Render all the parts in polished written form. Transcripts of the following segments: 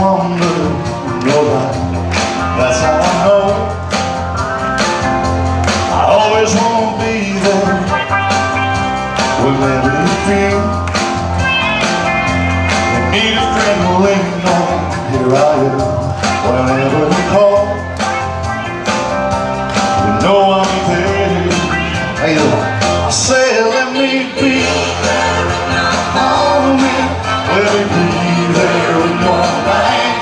one little robot. That's how I know I always want to be there whenever you feel you need a friend to lean on. Here I am whenever you call. You know I'm there. Hey, I say let me be there in my home. Let me be there in your life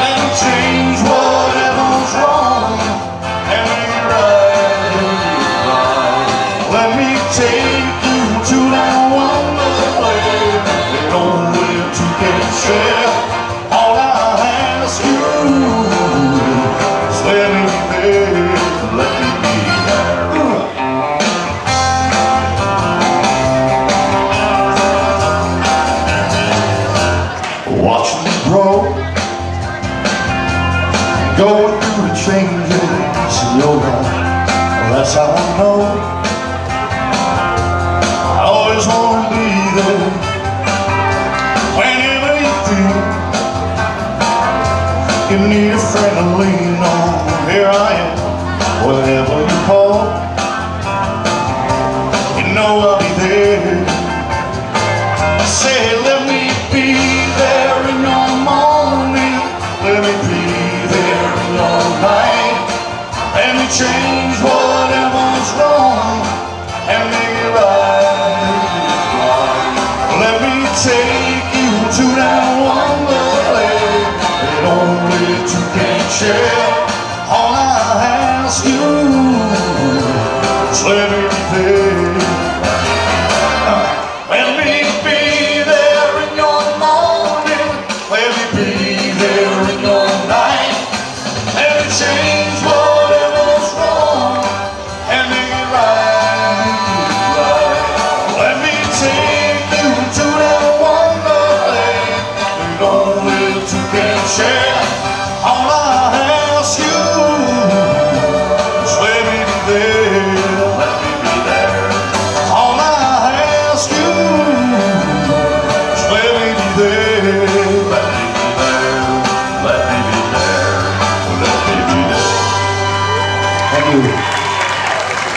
and change whatever's wrong and make it right in your life. Let me take you to that one other place, nowhere to get share. All I ask you is let me be there, let me be there. Watch me grow, going through the changes in your life. That's how I know I always want to be there whenever you feel you need a friend to lean on. Here I am whenever you call. You know I'll be there. I say let me be. Change whatever's wrong and make it right. Let me take you to that wonderful place that only two can share. All I ask you is let me be there. Let me be there in your morning. Let me be there in your night. Let me change whatever's wrong. Thank you.